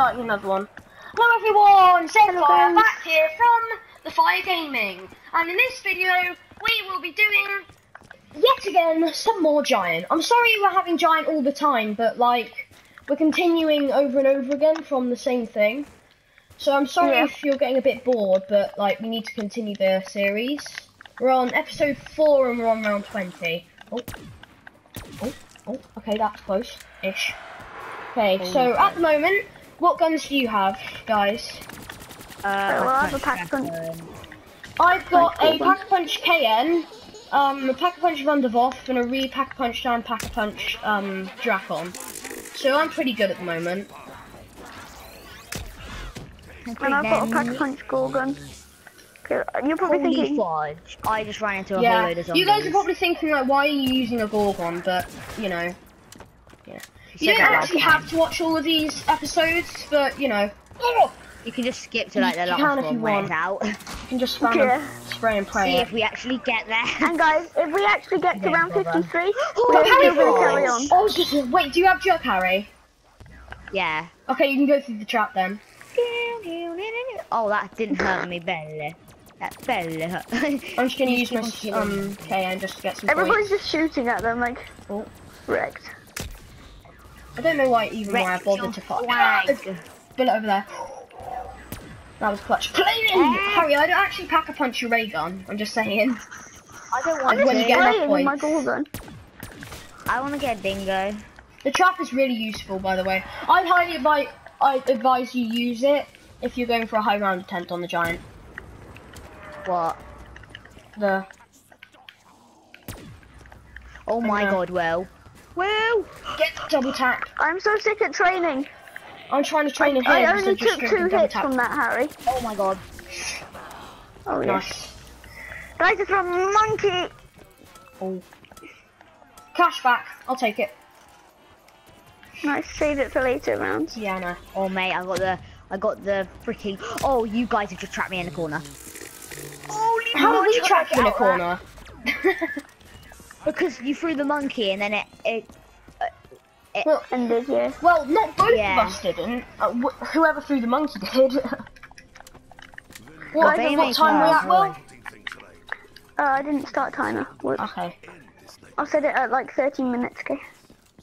starting another one. Hello everyone, Zenfire back here from the Fire Gaming, and in this video we will be doing yet again some more Giant. I'm sorry we're having Giant all the time, but like we're continuing over and over again from the same thing. So I'm sorry if you're getting a bit bored, but like we need to continue the series. We're on episode 4 and we're on round 20. Oh, okay, that's close-ish. Okay, so at the moment, what guns do you have, guys? Well, I have a pack-a-punch. I've got a pack-a-punch KN, a pack-a-punch Vandevos, and a re-pack-a-punch and pack-a-punch Drakon. So I'm pretty good at the moment. And I've got a pack-a-punch Gorgon. You're probably thinking, fudge, I just ran into a whole load of zombies. You guys are probably thinking, like, why are you using a Gorgon? But, you know, you don't actually have to watch all of these episodes, but, you know. You can just skip to, like, the last one when it's out. You can just spam and spray and pray. See if we actually get there. And, guys, if we actually get to round 53, we're still going to carry on. Oh, wait, do you have jug, Harry? Yeah. Okay, you can go through the trap then. Oh, that didn't hurt me, Bella. That barely hurt. I'm just gonna use my KN just to get some Everybody's points. Just shooting at them, like, wrecked. I don't know why even why I bothered to put bullet over there. That was clutch. Harry, I don't actually pack a punch your ray gun. I'm just saying. I don't want to get enough points. I want to get a dingo. The trap is really useful, by the way. I'd highly advise you use it if you're going for a high round attempt on the Giant. What? The... Oh my god, Will. Will! Get double tap. I'm so sick at training. I'm trying to train in here. I only took 2 hits from that, Harry. Oh my god. Oh yes. Guys, it's from monkey! Oh. Cash back. I'll take it. Nice, save it for later rounds. Yeah, I know. Oh mate, I got the freaking... Oh, you guys have just trapped me in the corner. How do we trap you in a corner? Because you threw the monkey and then it ended, Well, not both of us didn't. Whoever threw the monkey did. What time were you at, Will? I didn't start timer. Whoops. Okay. I said it at like 13 minutes ago.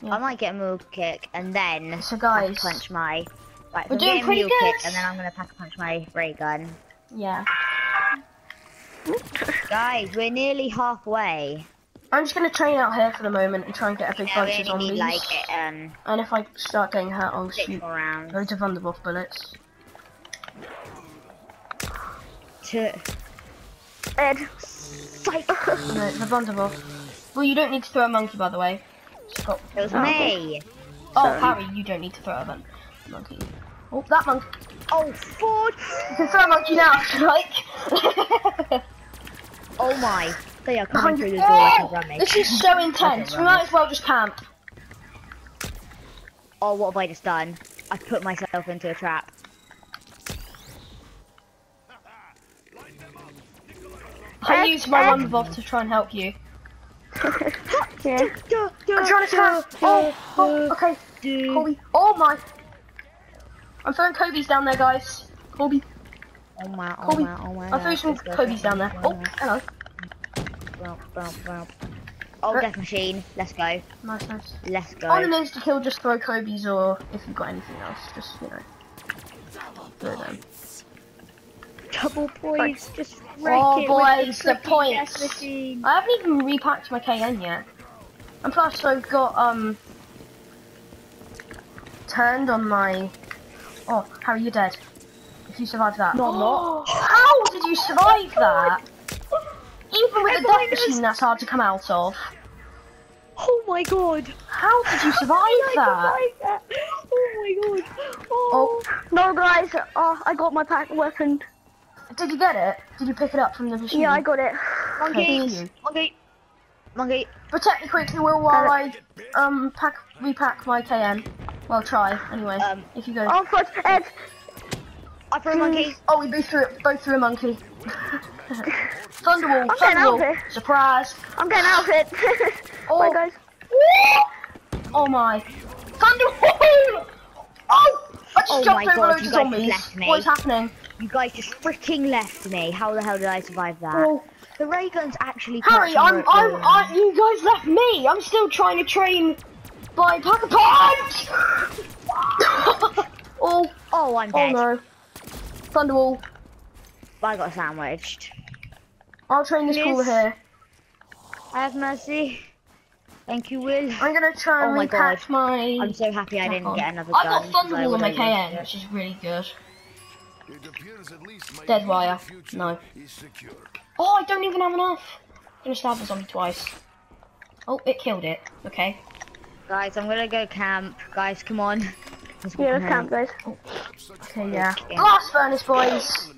Yeah. I might get a mule kick and then punch my... Right, we're doing pretty good. And then I'm going to pack a punch my ray gun. Yeah. Guys, we're nearly halfway. I'm just gonna train out here for the moment and try and get a big bunch of zombies. Like, and if I start getting hurt, I'll shoot loads of Wunderwaffe bullets. No, the Wunderwaffe. Well, you don't need to throw a monkey, by the way. It was me. Oh, Harry, you don't need to throw a monkey. Oh, that monkey. Oh, Ford! You can throw a monkey now, if you like. Oh my, they are coming through the door like a running. This is so intense, we might as well just camp. Oh, what have I just done? I put myself into a trap. I used my Wunderwaffe to try and help you. I'm trying to camp. Oh, okay. Kobe. Oh my. I'm throwing Kobe's down there, guys. Kobe. Oh my, oh my, oh my. I threw some Kobe's down there. Oh, hello. Oh, death machine. Let's go. Nice, nice. Let's go. On the nose to kill, just throw Kobe's, or if you've got anything else, just, you know. Throw them. Double points. Just wreck it. Oh, boys, the points. I haven't even repacked my KN yet. And plus, I've got, turned on my... Oh, Harry, you're dead. If you survive that. No, I'm not. How did you survive that? Even with the death machine, that's hard to come out of. Oh my god. How did you survive that? Oh my god. Oh. No, guys. Oh, I got my pack weapon. Did you get it? Did you pick it up from the machine? Yeah, I got it. Monkey. Monkey. Monkey. Protect me quickly, Will, while I repack my KN. Well, try anyway. If you go. Oh, fuck, Ed. I threw a monkey. Oh, we both threw a monkey. Thunderwall. Thunderwall. Surprise. I'm getting out of it. Oh my guys. Oh my. Thunderwall. Oh. I Oh my god, you guys just left me. What is happening? You guys just freaking left me. How the hell did I survive that? Well, the ray gun's actually... Harry, you guys left me. I'm still trying to train by pack a punch! Oh, I'm dead. Oh no. Thunderwall. I got sandwiched. I'll train this cooler here. I have mercy. Thank you, Will. I'm gonna try and repack my... I'm so happy I didn't get another gun. I got Thunderwall on my KN, which is really good. Dead wire. No. Oh, I don't even have enough. I'm gonna stab the zombie twice. Oh, it killed it. Okay. Guys, I'm gonna go camp. Guys, come on. Yeah, let's camp, guys. Oh. Okay, yeah. Blast furnace, boys!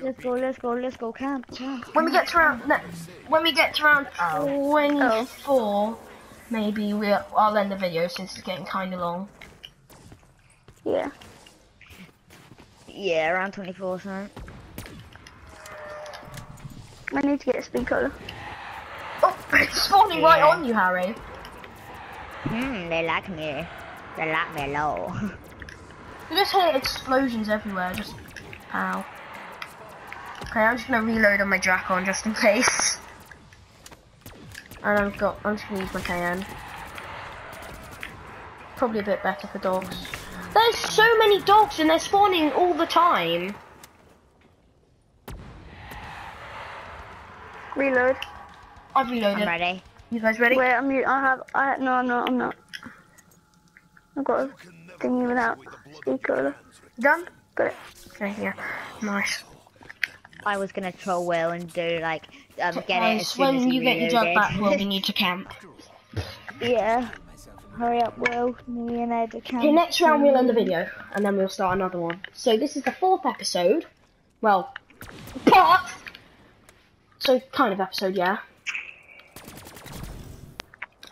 Let's go, let's go, let's go camp. When we get to round, when we get to round 24, maybe I'll end the video since it's getting kind of long. Yeah. Yeah, around 24, so. I need to get a spin color. Oh, it's spawning right on you, Harry. Hmm, they like me. They like me low. You just hear explosions everywhere. Just ow. Okay, I'm just gonna reload on my Drakon just in case. And I'm just gonna use my KN. Probably a bit better for dogs. There's so many dogs and they're spawning all the time. Reload. I've reloaded. I'm ready. You guys ready? Wait, I'm not. I've got a thingy without speed coder. Done? Got it. Okay, yeah. Nice. I was gonna troll Will and do like get it as soon as you get your job back. Will, we need to camp. Yeah, hurry up, Will. Me and Ed camp. Okay, next round we'll end the video and then we'll start another one. So this is the 4th episode. Well, part. So kind of episode, yeah.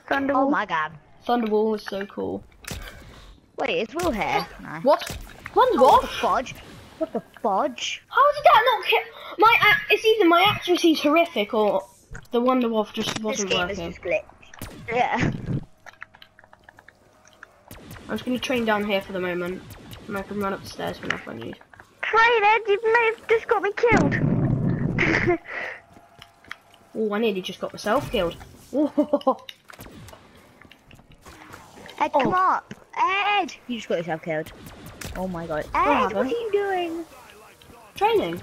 Thunderwall. Oh my god, Thunderwall is so cool. Wait, is Will here? No. What? What the fudge? What the fudge? How did that not kill? It's either my accuracy's horrific or the Wunderwaffe just wasn't working. Yeah. I'm just gonna train down here for the moment, and I can run up the stairs whenever I need. Train, Ed, you may have just got me killed. Oh, I nearly just got myself killed. Ed, come up, Ed! You just got yourself killed. Oh my god, Ed, what are you doing? Training.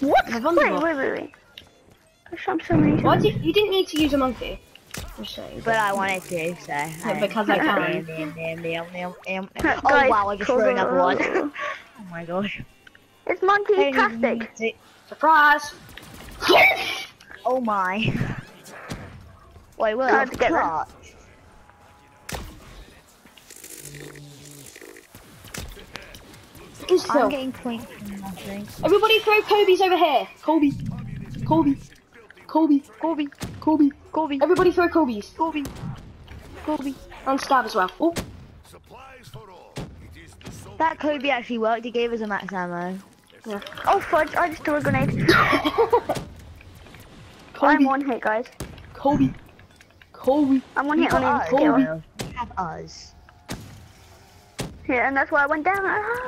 What? Wait. I shot so many times. You didn't need to use a monkey. But I wanted to, so. Yeah, because I can. Oh wow, I just threw another one. Oh my gosh. It's monkey-tastic. Surprise! Oh my. Wait, Will, I have to get that. I'm getting points from nothing. Everybody throw Kobe's over here. Kobe. Everybody throw Kobe's. Kobe. And stab as well. Oh. That Kobe actually worked. He gave us a max ammo. Yeah. Oh fudge! I just threw a grenade. I'm one hit, guys. Kobe. I'm one hit on him. Kobe. Have us. Yeah, and that's why I went down.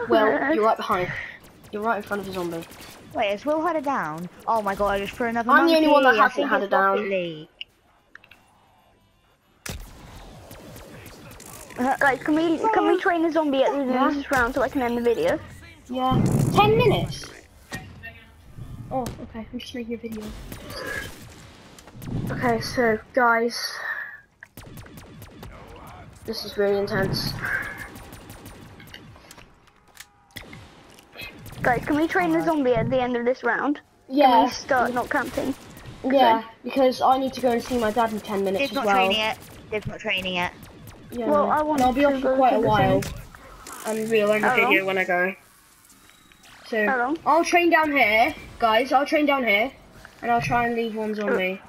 Well, you're right behind. You're right in front of the zombie. Wait, is Will had a down? Oh my god, I just threw another one. I'm the only one that hasn't had a down. Like, can we train the zombie at the end of this round so I can end the video? Yeah. 10 minutes? Oh, okay. I'm just making a video. Okay, so, guys. This is really intense. Guys, can we train the zombie at the end of this round? Yeah. Can we start not camping? Yeah, because I need to go and see my dad in 10 minutes as well. They're not training it. Yeah. Well, I'll be off for quite a while. And we'll end the video when I go. So, I'll train down here, guys. I'll train down here. And I'll try and leave one zombie.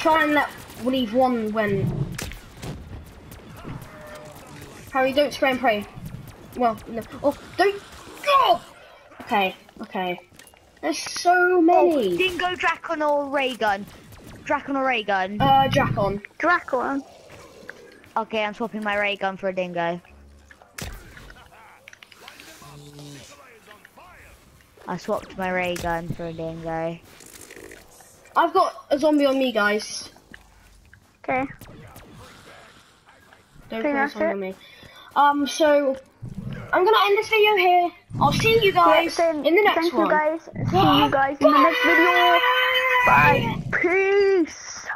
Try and leave one when... Harry, don't spray and pray. Well, no. Oh, don't... Oh! Okay. There's so many. Oh, Dingo, Drakon, or Raygun? Drakon or Raygun? Drakon. Drakon. Okay, I'm swapping my Raygun for a Dingo. I swapped my Raygun for a Dingo. I've got a zombie on me, guys. Okay. Don't put a zombie on me. So I'm gonna end this video here. I'll see you guys in the next one. Thank you guys. See you guys in the next video. Bye. Peace.